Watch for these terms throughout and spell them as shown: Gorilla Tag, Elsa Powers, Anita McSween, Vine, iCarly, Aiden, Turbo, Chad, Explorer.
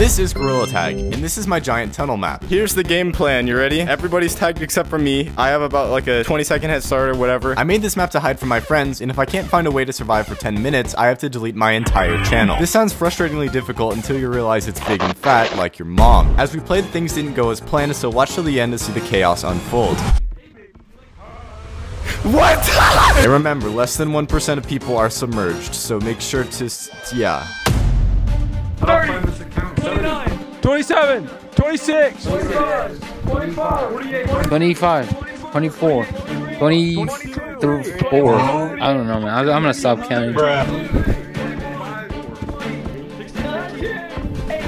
This is Gorilla Tag, and this is my giant tunnel map. Here's the game plan, you ready? Everybody's tagged except for me. I have about like a 20-second head start or whatever. I made this map to hide from my friends, and if I can't find a way to survive for 10 minutes, I have to delete my entire channel. This sounds frustratingly difficult until you realize it's big and fat, like your mom. As we played, things didn't go as planned, so watch till the end to see the chaos unfold. What? And remember, less than 1% of people are submerged, so make sure to, yeah. 30. 29, 27, 26, 25, 48, 25, 24, 23, 4. I don't know, man. I'm gonna stop counting.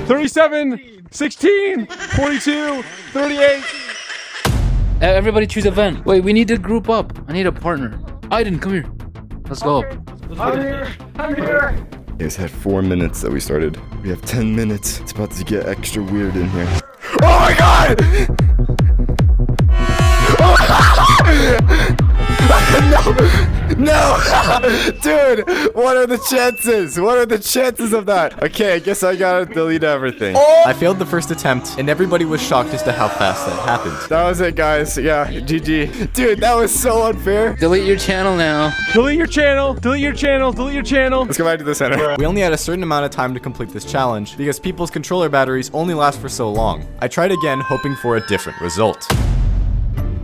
37, 16, 42, 38. Everybody choose a vent. Wait, we need to group up. I need a partner. Aiden, come here. Let's go up. I'm here. It's had 4 minutes that we started. We have 10 minutes. It's about to get extra weird in here. Oh my god! Oh! No! Dude, what are the chances? What are the chances of that? Okay, I guess I gotta delete everything. Oh! I failed the first attempt, and everybody was shocked as to how fast that happened. That was it, guys. Yeah, GG. Dude, that was so unfair. Delete your channel now. Delete your channel. Delete your channel. Delete your channel. Let's go back to the center. We only had a certain amount of time to complete this challenge, because people's controller batteries only last for so long. I tried again, hoping for a different result.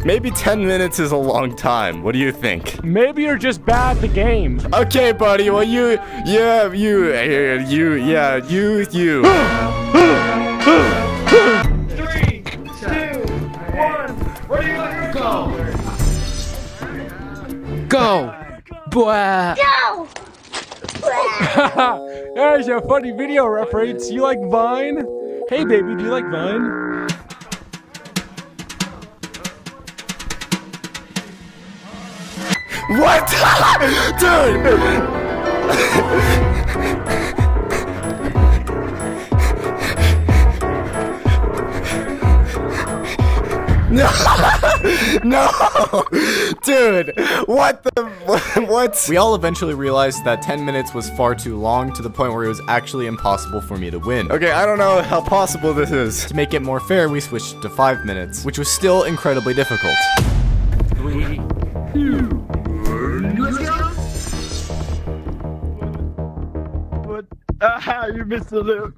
Maybe 10 minutes is a long time. What do you think? Maybe you're just bad at the game. Okay, buddy. Well, you. 3, 2, 1. Where do you want to go? Go. Blah. Go. There's a funny video reference. You like Vine? Hey, baby, do you like Vine? What? Dude! No! No! Dude! What the? What? We all eventually realized that 10 minutes was far too long, to the point where it was actually impossible for me to win. Okay, I don't know how possible this is. To make it more fair, we switched to 5 minutes, which was still incredibly difficult. 3, 2. You missed the loop.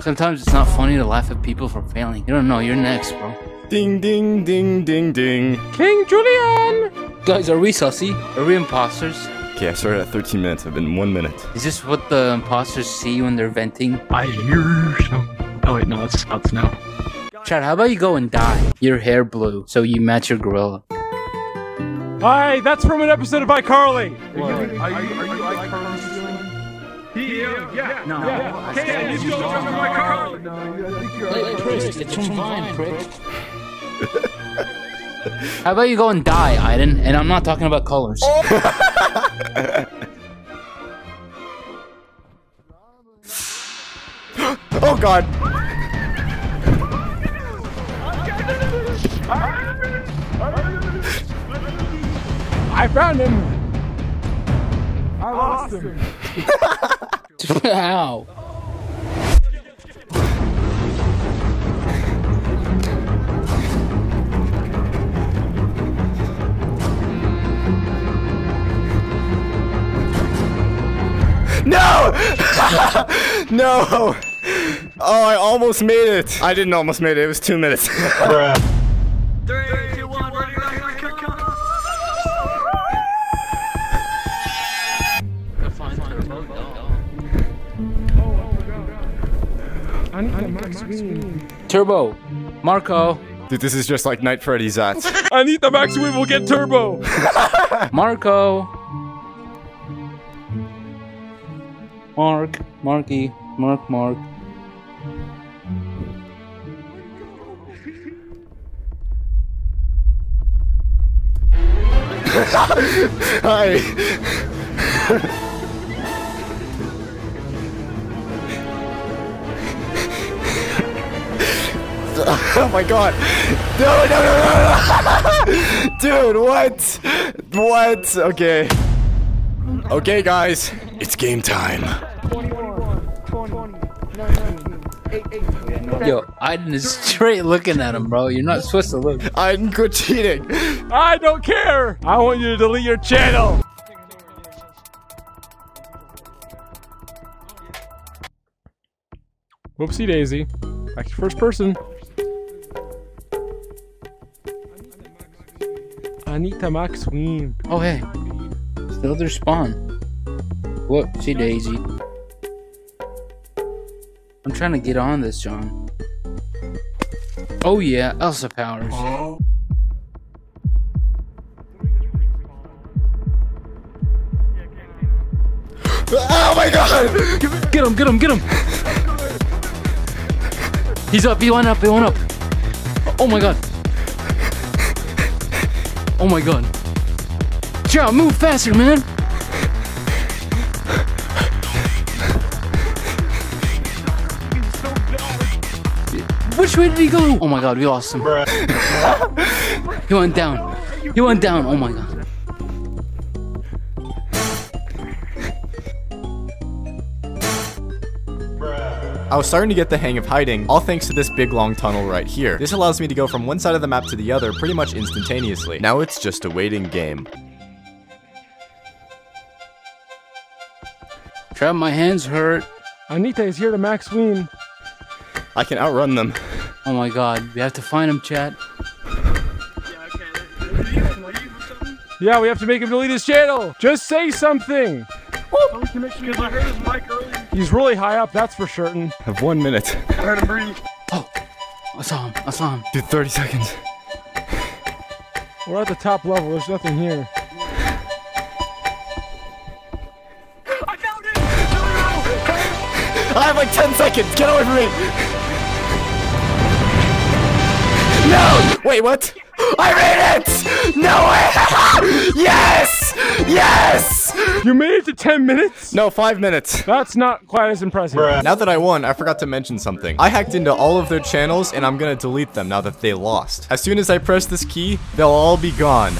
Sometimes it's not funny to laugh at people for failing. You don't know, you're next, bro. Ding, ding, ding, ding, ding. King Julian! Guys, are we sussy? Are we imposters? Okay, I started at 13 minutes. I've been in 1 minute. Is this what the imposters see when they're venting? I hear some. Oh, wait, no, that's Scott's now. Chad, how about you go and dye your hair blue so you match your gorilla? Hi, that's from an episode of iCarly. Are you iCarly? Yeah, no. Hey, you go jump in my car! No, I think you're right. Prick, it's from Vine, prick. How about you go and die, Aiden? And I'm not talking about colors. Oh god! I found him! I lost him! Wow. No! No! Oh, I almost made it. I didn't almost made it. It was 2 minutes. 3, 2, 1. I need the max win. Turbo, Marco. Dude, this is just like Night Freddy's ass. I need the max win, we'll get Turbo. Marco, Marky, Mark. Hi. Oh my god. No. Dude, what? What? Okay. Okay, guys. It's game time. 21, 20, 19, Yo, Aiden is straight looking at him, bro. You're not supposed to look. Aiden, quit cheating. I don't care. I want you to delete your channel. Whoopsie daisy. Back to first person. Anita McSween. Oh, hey. Still their spawn. Whoopsie daisy. I'm trying to get on this, John. Oh, yeah. Elsa Powers. Oh. Oh, my God. Get him, get him, get him. He's up. He went up. He went up. Oh, my God. Oh my God. Chad, move faster, man. Which way did he go? Oh my God, we lost him. He went down. He went down. Oh my God. I was starting to get the hang of hiding, all thanks to this big long tunnel right here. This allows me to go from one side of the map to the other pretty much instantaneously. Now it's just a waiting game. Trap, my hands hurt. Anita is here to Max Ween. I can outrun them. Oh my God, we have to find him, Chad. Yeah, we have to make him delete his channel. Just say something. I heard his mic earlier. He's really high up, that's for certain. I have 1 minute. I heard him breathe. Oh, I saw him, I saw him. Dude, 30 seconds. We're at the top level, there's nothing here. I found him! I have like 10 seconds, get away from me! No! Wait, what? I read it! No way! Yes! Yes! You made it to 10 minutes? No, 5 minutes. That's not quite as impressive. Bruh. Now that I won, I forgot to mention something. I hacked into all of their channels and I'm gonna delete them now that they lost. As soon as I press this key, they'll all be gone.